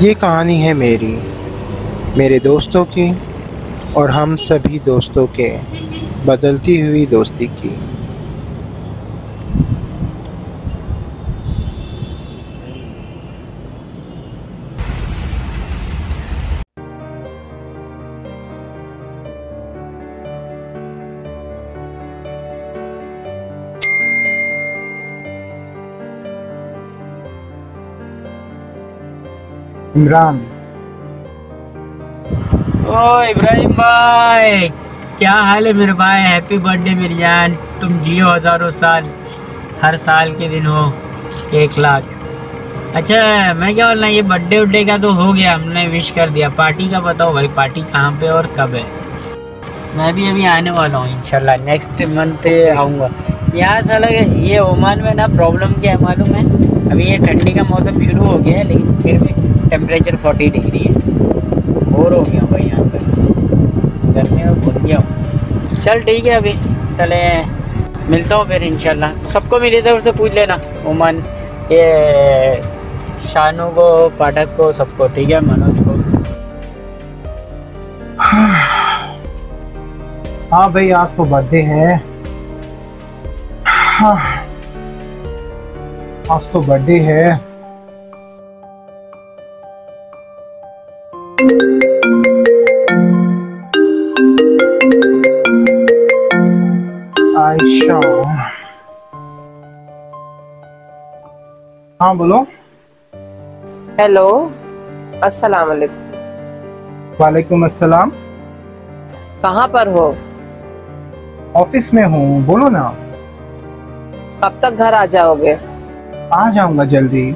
ये कहानी है मेरी, मेरे दोस्तों की और हम सभी दोस्तों के बदलती हुई दोस्ती की। इमरान, ओ इब्राहिम भाई, क्या हाल है मेरे भाई। हैप्पी बर्थडे मेरी जान, तुम जियो हजारों साल, हर साल के दिन हो 1 लाख। अच्छा मैं क्या बोलना, ये बर्थडे उड्डे का तो हो गया, हमने विश कर दिया। पार्टी का बताओ भाई, पार्टी कहाँ पे और कब है। मैं भी अभी आने वाला हूँ इंशाल्लाह, नेक्स्ट मंथ आऊँगा। यहाँ साला ये ओमान में ना प्रॉब्लम क्या है मालूम है, अभी ये ठंडी का मौसम शुरू हो गया है लेकिन फिर भी टेम्परेचर 40 डिग्री है। बोर हो गया भाई यहाँ पर, गर्मी में भूल गया हूँ। चल ठीक है, अभी चले मिलता हूँ फिर इंशाल्लाह। सबको मिले तो उससे पूछ लेना, ओमान ये शानू को, पाठक को, सबको, ठीक है, मनोज को। हाँ भाई आज तो बर्थडे है, आज तो बर्थडे है। हाँ बोलो। हेलो, अस्सलाम वालेकुम। वालेकुम अस्सलाम। कहाँ पर हो? ऑफिस में हूँ, बोलो ना। कब तक घर आ जाओगे? आ जाऊंगा जल्दी।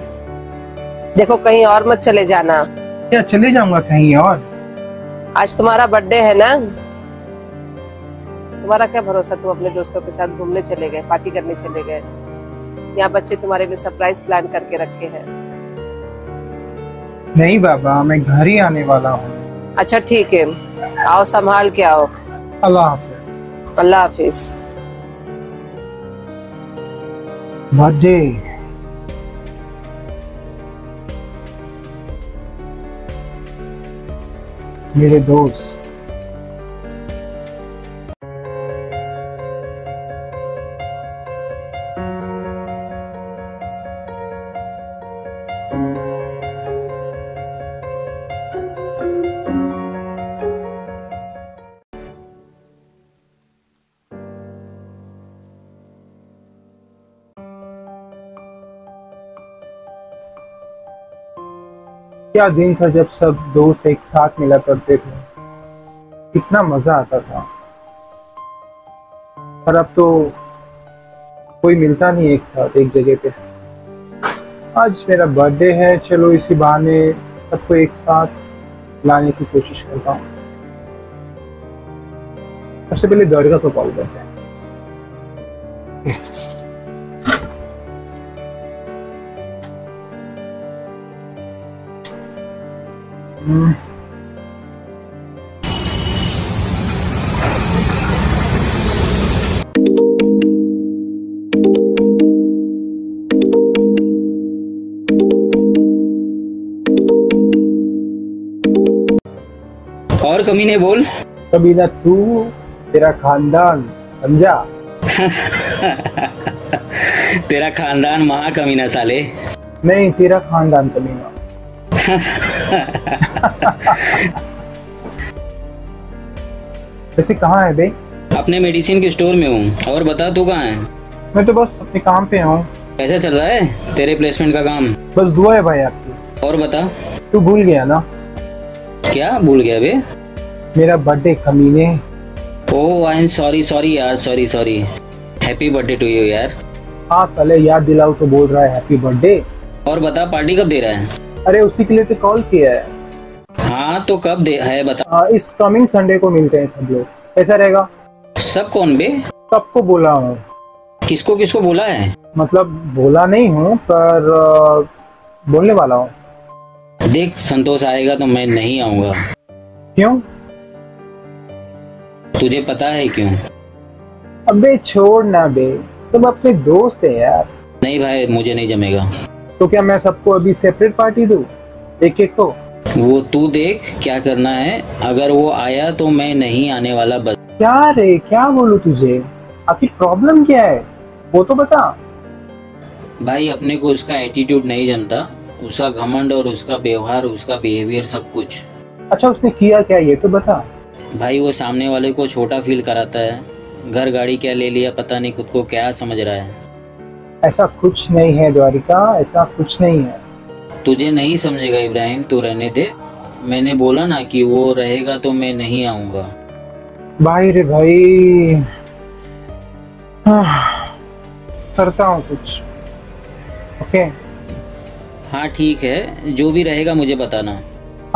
देखो कहीं और मत चले जाना। क्या चले जाऊंगा कहीं और? आज तुम्हारा बर्थडे है ना, तुम्हारा क्या भरोसा, तुम अपने दोस्तों के साथ घूमने चले गए, पार्टी करने चले गए। यहाँ बच्चे तुम्हारे लिए सरप्राइज प्लान करके रखे हैं। नहीं बाबा, मैं घर ही आने वाला हूँ। अच्छा ठीक है, आओ संभाल के आओ। अल्लाह हाफिज। अल्लाह हाफिज। बर्थडे मेरे दोस्त। क्या दिन था जब सब दोस्त एक साथ मिला करते थे, कितना मजा आता था। पर अब तो कोई मिलता नहीं एक साथ एक जगह पे। आज मेरा बर्थडे है, चलो इसी बहाने सबको एक साथ लाने की कोशिश करता हूँ। सबसे पहले द्वारिका को कॉल करते हैं। और कमी नहीं बोल, कभी ना तू, तेरा खानदान, समझा। तेरा खानदान महा कमीना साले। नहीं, तेरा खानदान कमीना। वैसे कहाँ है बे? अपने मेडिसिन के स्टोर में हूँ, और बता तू कहाँ है? मैं तो बस अपने काम पे हूँ। कैसा चल रहा है तेरे प्लेसमेंट का काम? बस दुआ है भाई आपकी। और बता, तू भूल गया ना? क्या भूल गया बे? मेरा बर्थडे कमीने। Oh I am sorry, sorry यार, sorry sorry. Happy birthday to you यार। हाँ साले, याद दिलाओ तो बोल रहा है हैप्पी बर्थडे। और बता पार्टी कब दे रहा है? अरे उसी के लिए तो कॉल किया है। हाँ तो कब दे है बता। इस कमिंग संडे को मिलते हैं सब लोग, कैसा रहेगा? सब कौन बे? सबको बोला हूँ। किसको किसको बोला है? मतलब बोला नहीं हूँ पर बोलने वाला हूँ। देख संतोष आएगा तो मैं नहीं आऊँगा। क्यों? तुझे पता है क्यों? अबे छोड़ ना बे, सब अपने दोस्त है यार। नहीं भाई मुझे नहीं जमेगा। तो क्या मैं सबको अभी सेपरेट पार्टी दूं? एक एक तो वो तू देख क्या करना है, अगर वो आया तो मैं नहीं आने वाला। बस क्या रे, क्या बोलूं तुझे, आखिर प्रॉब्लम क्या है वो तो बता। भाई अपने को उसका एटीट्यूड नहीं जनता, उसका घमंड और उसका व्यवहार, उसका बिहेवियर सब कुछ। अच्छा उसने किया क्या ये तो बता। भाई वो सामने वाले को छोटा फील कराता है, घर गाड़ी क्या ले लिया पता नहीं, खुद को क्या समझ रहा है। ऐसा कुछ नहीं है द्वारिका, ऐसा कुछ नहीं है। तुझे नहीं समझेगा इब्राहिम, तू रहने दे। मैंने बोला ना कि वो रहेगा तो मैं नहीं आऊंगा। भाई रे भाई, करता हूँ कुछ। ओके हाँ ठीक है, जो भी रहेगा मुझे बताना।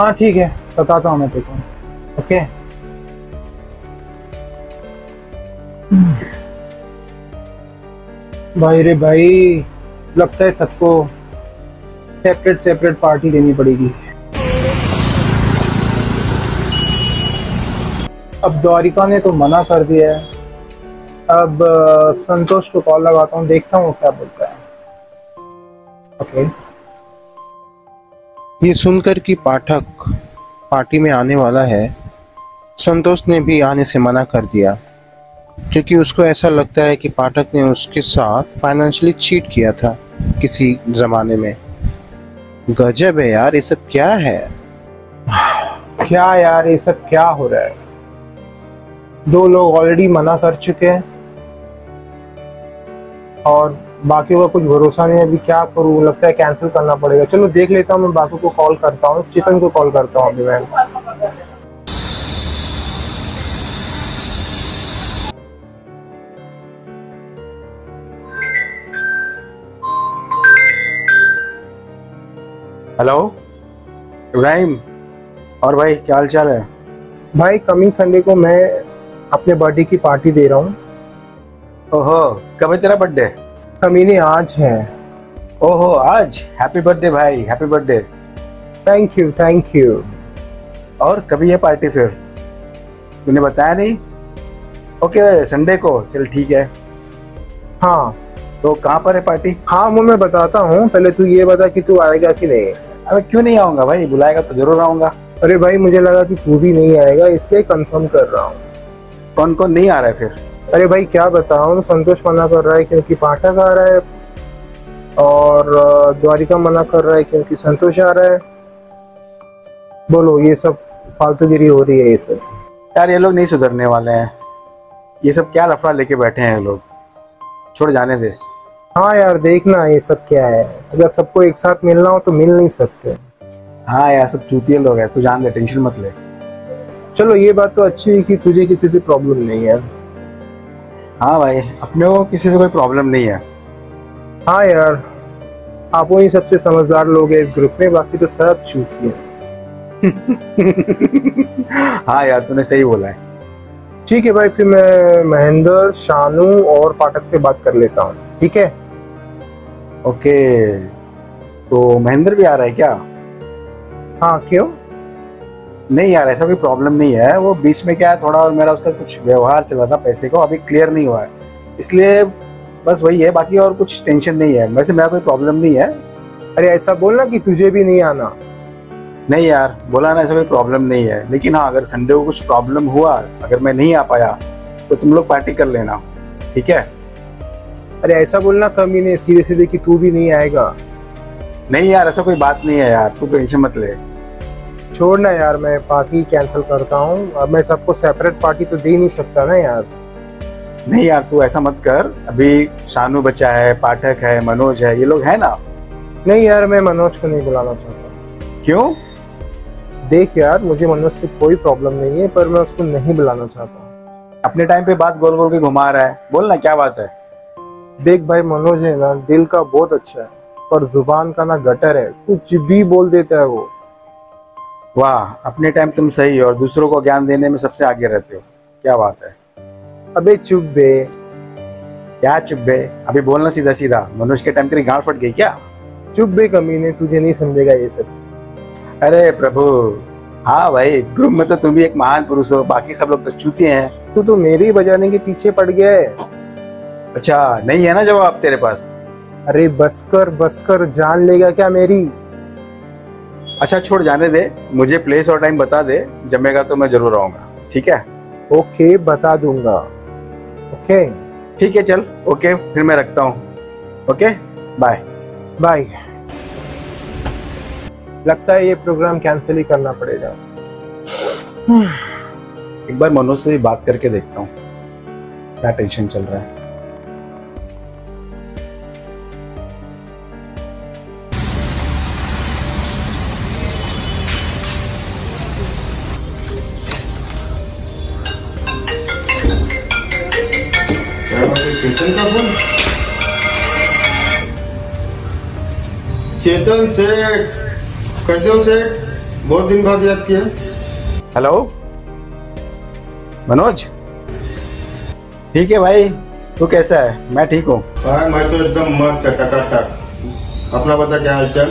हाँ ठीक है, बताता हूँ मैं तेरे को। ओके भाई रे भाई, लगता है सबको सेपरेट सेपरेट पार्टी देनी पड़ेगी। अब द्वारिका ने तो मना कर दिया है, अब संतोष को कॉल लगाता हूँ, देखता हूँ क्या बोलता है। ओके। ये सुनकर कि पाठक पार्टी में आने वाला है, संतोष ने भी आने से मना कर दिया, क्योंकि उसको ऐसा लगता है कि पाठक ने उसके साथ फाइनेंशियली चीट किया था किसी जमाने में। गजब है यार, ये सब क्या है। क्या यार, ये सब क्या हो रहा है। दो लोग ऑलरेडी मना कर चुके हैं और बाकियों का कुछ भरोसा नहीं है। अभी क्या करूं, लगता है कैंसिल करना पड़ेगा। चलो देख लेता हूं, मैं बाकियों को कॉल करता हूं, चेतन को कॉल करता हूं अभी मैं। हेलो इब्राहिम, और भाई क्या हाल चाल है। भाई कमिंग संडे को मैं अपने बर्थडे की पार्टी दे रहा हूँ। ओहो, कब है तेरा बर्थडे। कमीने आज है। ओहो आज, हैप्पी बर्थडे भाई, happy birthday. Thank you thank you. और कभी है पार्टी फिर, तूने बताया नहीं। ओके संडे को, चल ठीक है। हाँ तो कहाँ पर है पार्टी। हाँ वो मैं बताता हूँ, पहले तू ये बता कि तू आएगा कि नहीं। अबे क्यों नहीं आऊंगा भाई, बुलाएगा तो जरूर आऊंगा। अरे भाई मुझे लगा कि तू भी नहीं आएगा, इसलिए कंफर्म कर रहा हूँ। कौन कौन नहीं आ रहा है फिर। अरे भाई क्या बताऊँ, संतोष मना कर रहा है क्योंकि पाठक आ रहा है, और द्वारिका मना कर रहा है क्योंकि संतोष आ रहा है। बोलो ये सब फालतूगिरी हो रही है ये सब। यार ये लोग नहीं सुधरने वाले हैं, ये सब क्या लफड़ा लेके बैठे हैं ये लोग, छोड़ जाने दे। हाँ यार देखना ये सब क्या है, अगर सबको एक साथ मिलना हो तो मिल नहीं सकते। हाँ यार सब चूतिया लोग हैं, तू जान दे, टेंशन मत ले। चलो ये बात तो अच्छी है कि तुझे किसी से प्रॉब्लम नहीं है। हाँ भाई अपने को किसी से कोई प्रॉब्लम नहीं है। हाँ यार आप वही सबसे समझदार लोग हैं इस ग्रुप में, बाकी तो सब चूतिया। हाँ यार तूने सही बोला है। ठीक है भाई फिर मैं महेंद्र, शानू और पाठक से बात कर लेता हूँ। ठीक है ओके। तो महेंद्र भी आ रहा है क्या। हाँ क्यों। नहीं यार ऐसा कोई प्रॉब्लम नहीं है, वो बीच में क्या है थोड़ा और मेरा उसका कुछ व्यवहार चला था पैसे का, अभी क्लियर नहीं हुआ है, इसलिए बस वही है, बाकी और कुछ टेंशन नहीं है। वैसे मेरा कोई प्रॉब्लम नहीं है। अरे ऐसा बोलना कि तुझे भी नहीं आना। नहीं यार बोला ना ऐसा कोई प्रॉब्लम नहीं है, लेकिन हाँ अगर संडे को कुछ प्रॉब्लम हुआ, अगर मैं नहीं आ पाया तो तुम लोग पार्टी कर लेना, ठीक है। अरे ऐसा बोलना कमी नहीं, सीधे सीधे कि तू भी नहीं आएगा। नहीं यार ऐसा कोई बात नहीं है यार, तू टेंशन मत ले। छोड़ना यार मैं पार्टी कैंसिल करता हूँ, अब मैं सबको सेपरेट पार्टी तो दे नहीं सकता ना यार। नहीं यार तू ऐसा मत कर, अभी शानू बच्चा है, पाठक है, मनोज है, ये लोग है ना। नहीं यार मैं मनोज को नहीं बुलाना चाहता। क्यों। देख यार मुझे मनोज से कोई प्रॉब्लम नहीं है, पर मैं उसको नहीं बुलाना चाहता। अपने टाइम पे बात गोल गोल के घुमा रहा है, बोलना क्या बात है। देख भाई मनोज है ना, दिल का बहुत अच्छा है, पर जुबान का ना गटर है, कुछ भी बोल देता है वो। वाह अपने टाइम तुम सही हो और दूसरों को ज्ञान देने में सबसे आगे रहते हो, क्या बात है। अबे चुप बे। क्या चुप बे, अभी बोलना सीधा सीधा। मनोज के टाइम तेरी गांड फट गई क्या। चुप बे कमीने, तुझे नहीं समझेगा ये सब। अरे प्रभु, हाँ भाई ग्रुप में तो तुम भी एक महान पुरुष हो, बाकी सब लोग तो चूतिए हैं। तू तो मेरी बजाने के पीछे पड़ गया है। अच्छा नहीं है ना जवाब तेरे पास। अरे बस कर जान लेगा क्या मेरी। अच्छा छोड़ जाने दे, मुझे प्लेस और टाइम बता दे, जमेगा तो मैं जरूर आऊँगा। ठीक है? ओके बता दूंगा। ओके ठीक है चल, ओके फिर मैं रखता हूँ। Okay bye bye. लगता है ये प्रोग्राम कैंसिल ही करना पड़ेगा। एक बार मनोज से भी बात करके देखता हूँ क्या टेंशन चल रहा है। चेतन सेठ, कैसे हो सेठ? बहुत दिन बाद याद किया। हेलो मनोज, ठीक है भाई, तू कैसा है? मैं ठीक हूँ भाई, मैं तो एकदम मस्त है, टकाटक। अपना बता, क्या हालचाल?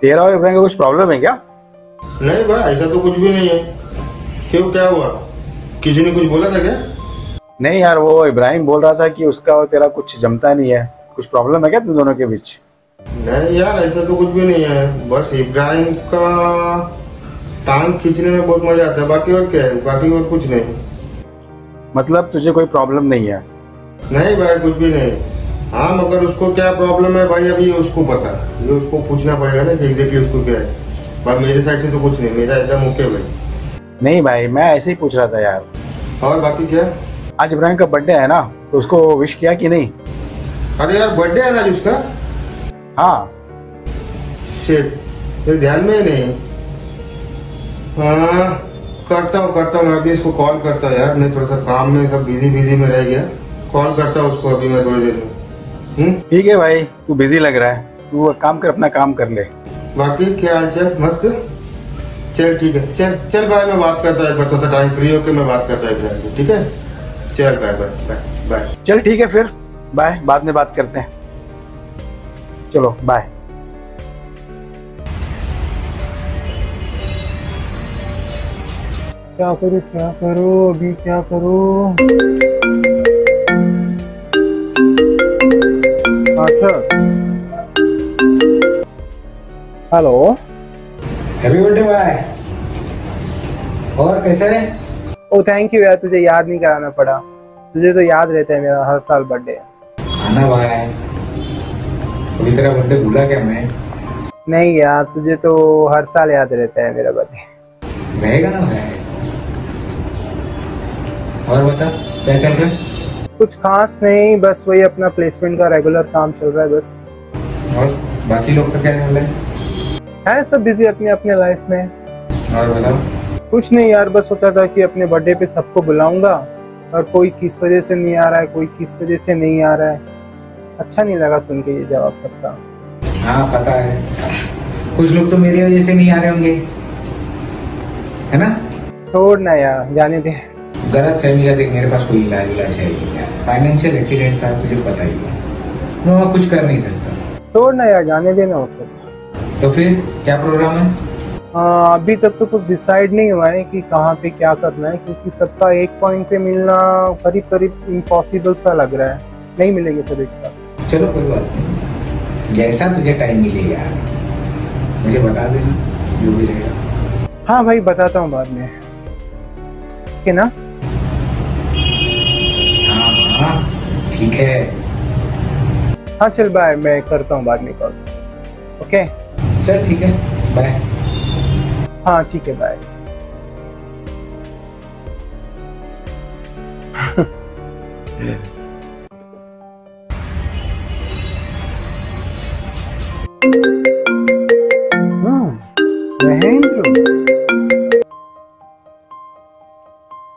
तेरा और इब्राहिम का कुछ प्रॉब्लम है क्या? नहीं भाई, ऐसा तो कुछ भी नहीं है। क्यों, क्या हुआ? किसी ने कुछ बोला था क्या? नहीं यार, वो इब्राहिम बोल रहा था कि उसका और तेरा कुछ जमता नहीं है। कुछ प्रॉब्लम है क्या तुम दोनों के बीच? नहीं यार, ऐसा तो कुछ भी नहीं है। बस इब्राहिम का टांग खींचने में बहुत मजा आता है, बाकी और क्या है? बाकी और कुछ नहीं। मतलब तुझे कोई प्रॉब्लम नहीं है? नहीं भाई, कुछ भी नहीं। हाँ मगर उसको क्या प्रॉब्लम है भाई, अभी उसको पता, ये उसको पूछना पड़ेगा ना कि एग्जैक्टली उसको क्या है। भाई मेरे साइड से तो कुछ नहीं, मेरा एकदम ओके भाई। नहीं भाई, मैं ऐसे ही पूछ रहा था यार। और बाकी क्या? आज इब्राहिम का बर्थडे है ना, तो उसको विश किया कि नहीं? अरे यार, बर्थडे है ना आज उसका। हाँ शिट, ये ध्यान में नहीं। हाँ करता हूँ मैं अभी इसको कॉल करता हूँ यार। मैं थोड़ा सा काम में सब बिजी में रह गया। कॉल करता हूँ उसको अभी मैं थोड़ी देर में। ठीक है भाई, तू बिजी लग रहा है, तू काम कर, अपना काम कर ले। बाकी क्या हाल चाल? मस्त। चल ठीक है, चल चल भाई, मैं बात करता हूँ, थोड़ा सा टाइम फ्री होकर मैं बात करता हूँ। ठीक है चल, बाय बाय बाय। चल ठीक है फिर, बाय, बाद में बात करते हैं। चलो बाय। क्या करो अभी, क्या करो? अच्छा हेलो, हैप्पी बर्थडे भाई। और कैसे है? ओ थैंक यू यार, तुझे याद नहीं कराना पड़ा। तुझे तो याद रहता है मेरा हर साल बर्थडे। आना भाई, अभी तेरा बर्थडे भूला क्या मैं? नहीं यार, तुझे तो हर साल याद रहता है मेरा बर्थडे। रहेगा ना भाई। और बता, क्या चल रहा है? कुछ खास नहीं, बस वही अपना प्लेसमेंट का रेगुलर काम चल रहा है बस। और बाकी लोग का क्या हाल है? सब बिजी अपने अपने लाइफ में। और बताओ? कुछ नहीं यार, बस सोचा था कि अपने बर्थडे पे सबको बुलाऊंगा, और कोई किस वजह से नहीं आ रहा है, कोई किस वजह से नहीं आ रहा है। अच्छा नहीं लगा सुन के ये जवाब सबका। हाँ पता है, कुछ लोग तो मेरी वजह से नहीं आ रहे होंगे, है ना? छोड़ ना यार, जाने दे। गलत फहमी का देख, मेरे पास कोई इलाज है नहीं, फाइनेंशियल एक्सीडेंट था, तुझे पता ही है, मैं कुछ कर नहीं सकता। छोड़ ना यार, जाने देना उसे। तो फिर क्या प्रोग्राम है? अभी तक तो कुछ डिसाइड नहीं हुआ है कि कहाँ पे क्या करना है, क्योंकि सबका एक पॉइंट पे मिलना करीब इम्पॉसिबल सा लग रहा है। नहीं मिलेंगे सब एक साथ। चलो कोई बात नहीं, जैसा तुझे टाइम मिलेगा मुझे बता देना, जो भी रहेगा। हाँ भाई बताता हूँ बाद में, ठीक है ना? हाँ ठीक है। हाँ चल बाय, मैं करता हूँ बाद में कॉल। ओके चल ठीक है, बाय। हाँ ठीक है, बाय।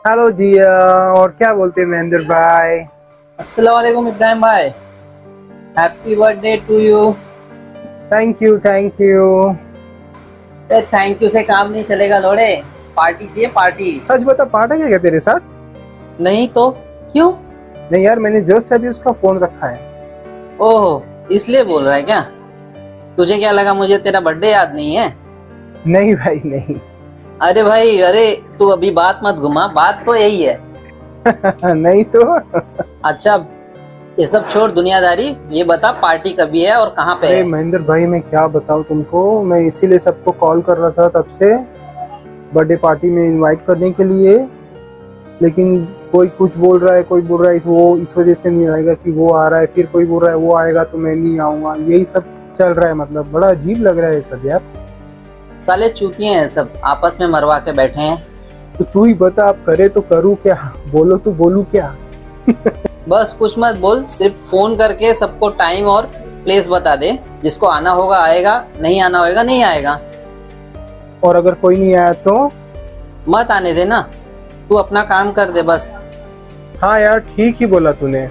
हेलो जिया, और क्या बोलते हैं महेंद्र भाई? अस्सलाम वालेकुम इब्राहिम भाई, happy birthday to you. Thank you. अरे थैंक यू से काम नहीं चलेगा लोड़े, पार्टी चाहिए पार्टी। सच बता, पार्टी है क्या तेरे साथ? नहीं तो क्यों? नहीं यार, मैंने जस्ट अभी उसका फोन रखा है। ओह, इसलिए बोल रहा है क्या? तुझे क्या लगा मुझे तेरा बर्थडे याद नहीं है? नहीं भाई नहीं। अरे भाई, अरे तू अभी बात मत घुमा, बात तो यही है। नहीं तो। अच्छा ये सब छोड़ दुनियादारी, ये बता पार्टी कभी है और कहाँ पे है। महेंद्र भाई मैं क्या बताऊँ तुमको, मैं इसीलिए सबको कॉल कर रहा था तब से बर्थडे पार्टी में इनवाइट करने के लिए, लेकिन कोई कुछ बोल रहा है, कोई बोल रहा है वो इस वजह से नहीं आएगा कि वो आ रहा है, फिर कोई बोल रहा है वो आएगा तो मैं नहीं आऊँगा, यही सब चल रहा है। मतलब बड़ा अजीब लग रहा है सब यार। साले चूतिए हैं सब, आपस में मरवा के बैठे हैं। तो तू ही बता आप करे तो करूँ क्या, बोलो तो बोलूँ क्या। बस कुछ मत बोल, सिर्फ फोन करके सबको टाइम और प्लेस बता दे, जिसको आना होगा आएगा, नहीं आना होगा नहीं आएगा। और अगर कोई नहीं आया तो मत आने देना, तू अपना काम कर दे बस। हाँ यार ठीक ही बोला तूने,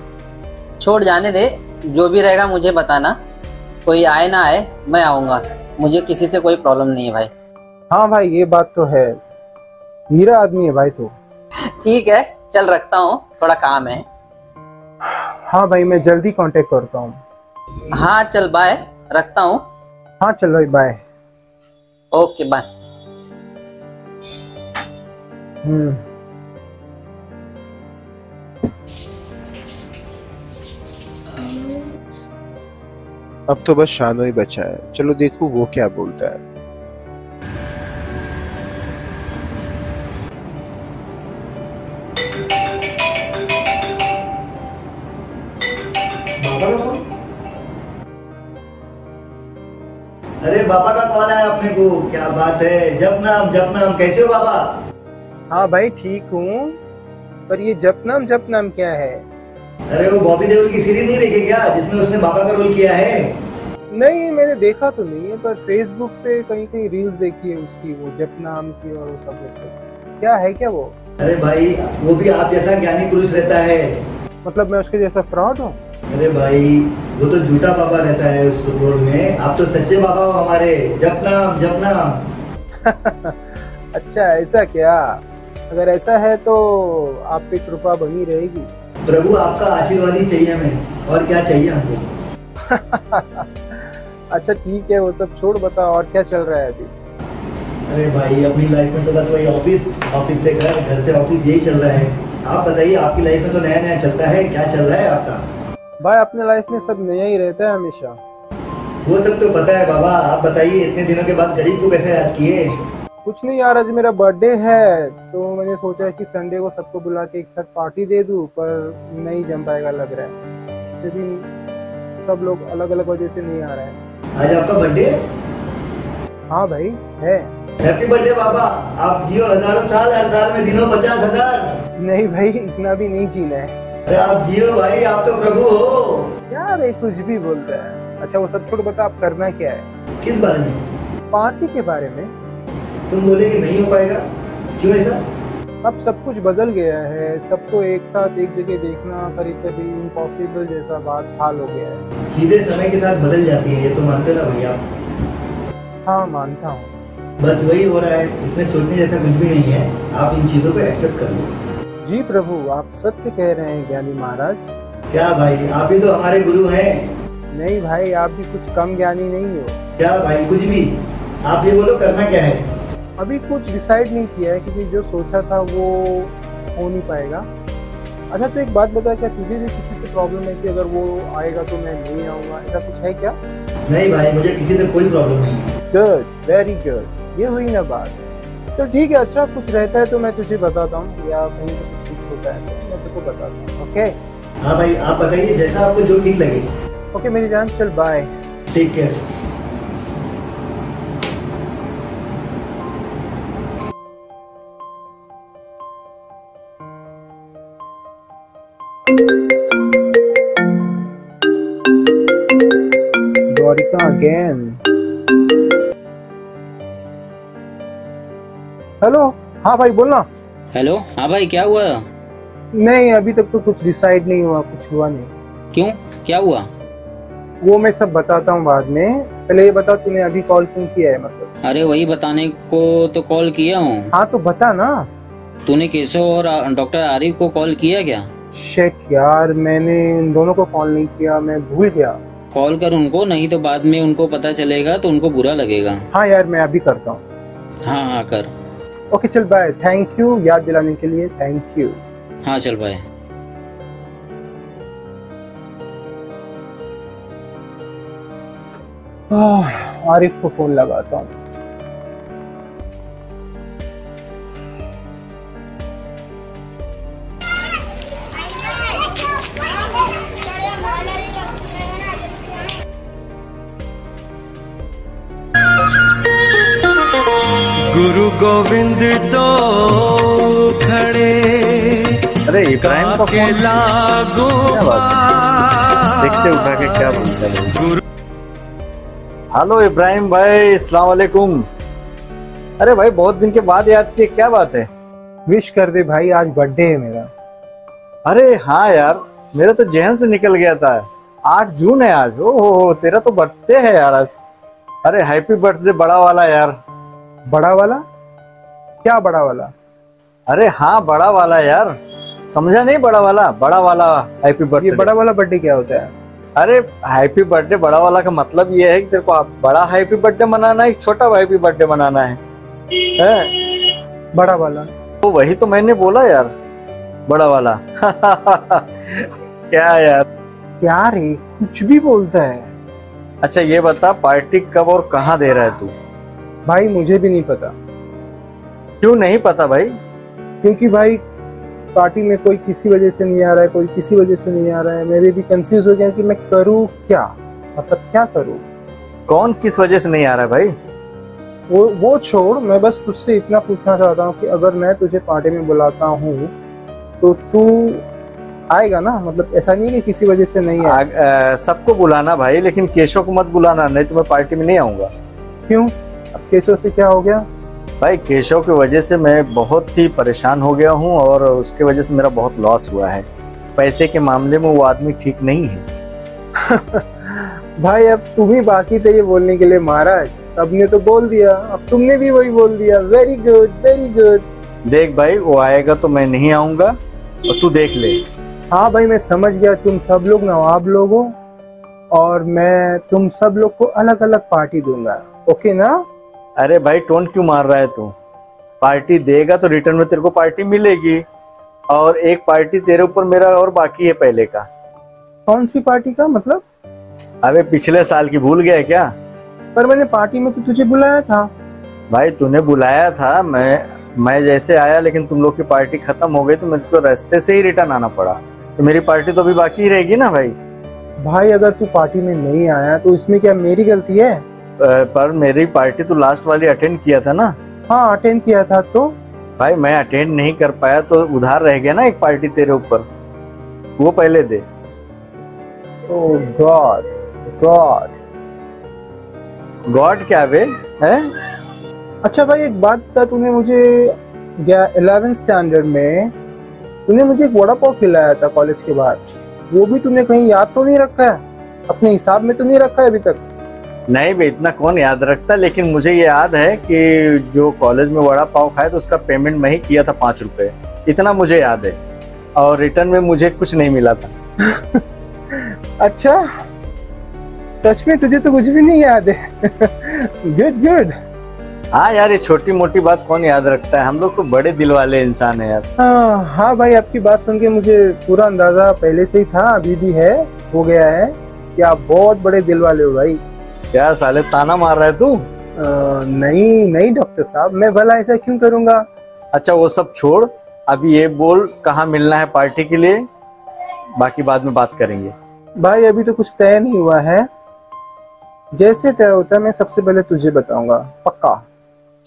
छोड़ जाने दे, जो भी रहेगा मुझे बताना, कोई आए ना आए मैं आऊँगा, मुझे किसी से कोई प्रॉब्लम नहीं है भाई। हाँ भाई ये बात तो है, हीरा आदमी है भाई तू। ठीक है चल रखता हूँ, थोड़ा काम है। हाँ भाई मैं जल्दी कांटेक्ट करता हूँ। हाँ चल बाय, रखता हूँ। हाँ चल भाई बाय। Okay bye. अब तो बस शानू ही बचा है, चलो देखो वो क्या बोलता है। अरे बाबा का कॉल आया अपने को, क्या बात है, जप नाम कैसे हो बाबा। हाँ भाई ठीक हूँ, पर ये जप नाम क्या है। अरे वो बॉबी देओल की सीरीज नहीं देखे क्या, जिसमें उसने बाबा का रोल किया है। नहीं मैंने देखा तो नहीं है, पर फेसबुक पे कहीं कहीं रील्स देखी है उसकी, वो जप नाम की और वो सब। क्या है क्या वो। अरे भाई वो भी आप जैसा ज्ञानी पुरुष रहता है। मतलब मैं उसके जैसा फ्रॉड हूँ। अरे भाई वो तो झूठा बाबा रहता है उस रोल में, आप तो सच्चे बाबा हो हमारे, जप नाम। अच्छा ऐसा क्या, अगर ऐसा है तो आप पे कृपा बनी रहेगी। प्रभु आपका आशीर्वाद ही चाहिए हमें, और क्या चाहिए हमको। अच्छा ठीक है वो सब छोड़, बता और क्या चल रहा है अभी। अरे भाई अपनी लाइफ में तो बस वही ऑफिस, ऑफिस से घर, घर से ऑफिस, यही चल रहा है। आप बताइए आपकी लाइफ में तो नया नया चलता है, क्या चल रहा है आपका। भाई अपने लाइफ में सब नया ही रहता है हमेशा। वो सब तो पता है बाबा, आप बताइए इतने दिनों के बाद गरीब को कैसे याद किए। कुछ नहीं यार आज मेरा बर्थडे है तो मैंने सोचा कि संडे को सबको बुला के एक साथ पार्टी दे दूं, पर नहीं जम पाएगा लग रहा है, क्योंकि सब लोग अलग अलग वजह से नहीं आ रहे हैं। आज आपका बर्थडे है। हाँ भाई है। हैप्पी बर्थडे बाबा, आप जियो हजारों साल, हर साल में दिनों 50,000। नहीं भाई इतना भी नहीं जीना है। अरे आप जियो भाई, आप तो प्रभु हो यार। ये कुछ भी बोलता है। अच्छा वो सब छोड़, बता आप करना क्या है। किस बारे में। पार्टी के बारे में। तुम बोले कि नहीं हो पाएगा, क्यों ऐसा। अब सब कुछ बदल गया है, सबको एक साथ एक जगह देखना करीब कभी इम्पॉसिबल जैसा बात हाल हो गया है। चीजें समय के साथ बदल जाती है, ये तो मानते ना भैया। हाँ मानता हूँ, बस वही हो रहा है, इसमें सोचने जैसा कुछ भी नहीं है, आप इन चीजों को एक्सेप्ट कर लो। जी प्रभु आप सत्य कह रहे हैं ज्ञानी महाराज। क्या भाई आप ही तो हमारे गुरु हैं। नहीं भाई आप भी कुछ कम ज्ञानी नहीं हो। क्या भाई कुछ भी, आप ये बोलो करना क्या है। अभी कुछ डिसाइड नहीं किया है, क्योंकि जो सोचा था वो हो नहीं पाएगा। अच्छा तो एक बात बता, क्या तुझे भी किसी से प्रॉब्लम है कि अगर वो आएगा तो मैं नहीं आऊँगा, ऐसा कुछ है क्या। नहीं भाई मुझे किसी से कोई प्रॉब्लम नहीं। गुड, वेरी गुड, ये हुई ना बात। तो ठीक है, अच्छा कुछ रहता है तो मैं तुझे बताता हूँ, या कहीं तो कुछ फिक्स होता है तो मैं तुझको बताता हूँ। ओके हाँ भाई आप बताइए जैसा आपको जो ठीक लगे। ओके मेरी जान चल बाय। ठीक है। द्वारिका अगेन। हेलो। हाँ भाई बोलना। हेलो हाँ भाई क्या हुआ। नहीं अभी तक तो कुछ डिसाइड नहीं हुआ, कुछ हुआ नहीं। क्यों क्या हुआ। वो मैं सब बताता हूँ बाद में, पहले ये बता तूने अभी कॉल क्यों किया है मतलब। अरे वही बताने को तो कॉल किया हूँ। हाँ तो बता ना। तूने केशव और डॉक्टर आरिफ को कॉल किया क्या। शिट यार मैंने उन दोनों को कॉल नहीं किया, मैं भूल गया। कॉल कर उनको, नहीं तो बाद में उनको पता चलेगा तो उनको बुरा लगेगा। हाँ यार मैं अभी करता हूँ। हाँ हाँ कर। ओके चल बाय, थैंक यू याद दिलाने के लिए, थैंक यू। हाँ चल बाय। आरिफ को फोन लगाता हूँ। गुरु गोविंद तो खड़े, अरे इब्राहिम का फोन देखते उठा के क्या बोलता है। हेलो इब्राहिम भाई, अस्सलाम वालेकुम। अरे भाई बहुत दिन के बाद याद किए, क्या बात है? विश कर दे भाई, आज बर्थडे है मेरा। अरे हाँ यार, मेरा तो जहन से निकल गया था, 8 जून है आज। ओहो, तेरा तो बर्थडे है यार आज। अरे हैप्पी बर्थडे बड़ा वाला यार। बड़ा वाला? क्या बड़ा वाला? अरे हाँ बड़ा वाला यार, समझा नहीं? बड़ा वाला हैप्पी बर्थडे। ये बड़ा वाला बर्थडे क्या होता है? अरे हैप्पी बर्थडे बड़ा वाला का मतलब ये है कि तेरे को बड़ा हैप्पी बर्थडे मनाना है, छोटा हैप्पी बर्थडे मनाना है? बड़ा वाला तो वही तो मैंने बोला यार, बड़ा वाला। क्या यार, क्या रे कुछ भी बोलता है। अच्छा ये बता, पार्टी कब और कहाँ दे रहा है तू? भाई मुझे भी नहीं पता। क्यों नहीं पता भाई? क्योंकि भाई पार्टी में कोई किसी वजह से नहीं आ रहा है, कोई किसी वजह से नहीं आ रहा है। मेरे भी कंफ्यूज हो गया कि मैं करूँ क्या, मतलब क्या करूँ। कौन किस वजह से नहीं आ रहा है भाई? वो छोड़, मैं बस तुझसे इतना पूछना चाहता हूँ कि अगर मैं तुझे पार्टी में बुलाता हूँ तो तू आएगा ना? मतलब ऐसा नहीं कि किसी वजह से नहीं आएगा। सबको बुलाना भाई, लेकिन केशव को मत बुलाना, नहीं तो मैं पार्टी में नहीं आऊँगा। क्यों, अब केशव से क्या हो गया? भाई केशव की वजह से मैं बहुत ही परेशान हो गया हूँ और उसके वजह से मेरा बहुत लॉस हुआ है। पैसे के मामले में वो आदमी ठीक नहीं है। भाई अब तुम ही बाकी थे ये बोलने के लिए, महाराज सबने तो बोल दिया, अब तुमने भी वही बोल दिया। Very good very good. देख भाई वो आएगा तो मैं नहीं आऊँगा और तू देख ले। हाँ भाई मैं समझ गया, तुम सब लोग नवाब लोग हो और मैं तुम सब लोग को अलग अलग पार्टी दूंगा, ओके ना? अरे भाई टोन क्यों मार रहा है तू? पार्टी देगा तो रिटर्न में तेरे को पार्टी मिलेगी, और एक पार्टी तेरे ऊपर मेरा और बाकी है पहले का। कौन सी पार्टी का मतलब? अरे पिछले साल की, भूल गया क्या? पर मैंने पार्टी में तो तुझे बुलाया था। भाई तूने बुलाया था, मैं जैसे आया, लेकिन तुम लोग की पार्टी खत्म हो गई तो मेरे को रास्ते से ही रिटर्न आना पड़ा, तो मेरी पार्टी तो अभी बाकी रहेगी ना भाई। भाई अगर तू पार्टी में नहीं आया तो इसमें क्या मेरी गलती है? पर मेरी पार्टी तो लास्ट वाली अटेंड किया था ना। हाँ अटेंड किया था, तो भाई मैं अटेंड नहीं कर पाया तो उधार रह गया ना एक पार्टी तेरे ऊपर, वो पहले दे। ओह गॉड गॉड गॉड क्या बे है? अच्छा भाई एक बात था, तूने मुझे 11th स्टैंडर्ड में तूने मुझे एक वड़ा पाव खिलाया था कॉलेज के बाहर, वो भी तूने कहीं याद तो नहीं रखा है? अपने हिसाब में तो नहीं रखा है अभी तक? नहीं भाई इतना कौन याद रखता, लेकिन मुझे ये याद है कि जो कॉलेज में वड़ा पाव खाया तो उसका पेमेंट मैं ही किया था 5 रुपए, इतना मुझे याद है, और रिटर्न में मुझे कुछ नहीं मिला था। अच्छा सच में तुझे तो कुछ भी नहीं याद है? Good good. हाँ यार ये छोटी मोटी बात कौन याद रखता है, हम लोग तो बड़े दिल वाले इंसान है यार। हाँ भाई आपकी बात सुन के मुझे पूरा अंदाजा पहले से ही था, अभी भी है, हो गया है कि आप बहुत बड़े दिल वाले हो भाई। क्या साले ताना मार रहा है तू? नहीं नहीं डॉक्टर साहब, मैं भला ऐसा क्यों करूँगा। अच्छा वो सब छोड़, अभी ये बोल कहाँ मिलना है पार्टी के लिए, बाकी बाद में बात करेंगे। भाई अभी तो कुछ तय नहीं हुआ है, जैसे तय होता है मैं सबसे पहले तुझे बताऊंगा, पक्का।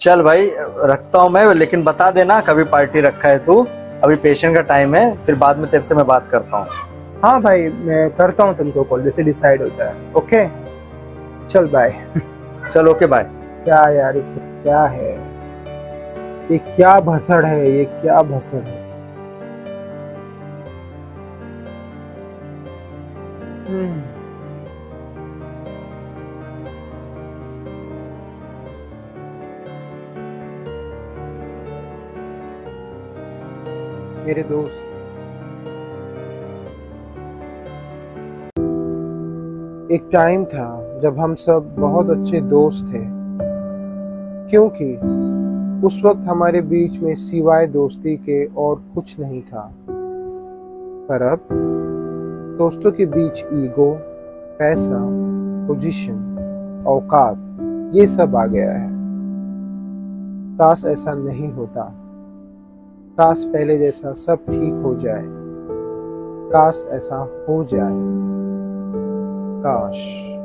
चल भाई रखता हूँ मैं, लेकिन बता देना कभी पार्टी रखा है तू, अभी पेशेंट का टाइम है, फिर बाद में तेरे से मैं बात करता हूँ। हाँ भाई मैं करता हूँ तुमको कॉल, जैसे डिसाइड होता है। ओके चल बाय। चल ओके बाय। क्या यार ये क्या है, ये क्या भसड़ है, ये क्या भसड़ है। मेरे दोस्त, एक टाइम था जब हम सब बहुत अच्छे दोस्त थे, क्योंकि उस वक्त हमारे बीच में सिवाय दोस्ती के और कुछ नहीं था। पर अब दोस्तों के बीच ईगो, पैसा, पोजीशन औकात, ये सब आ गया है। काश ऐसा नहीं होता, काश पहले जैसा सब ठीक हो जाए, काश ऐसा हो जाए, काश।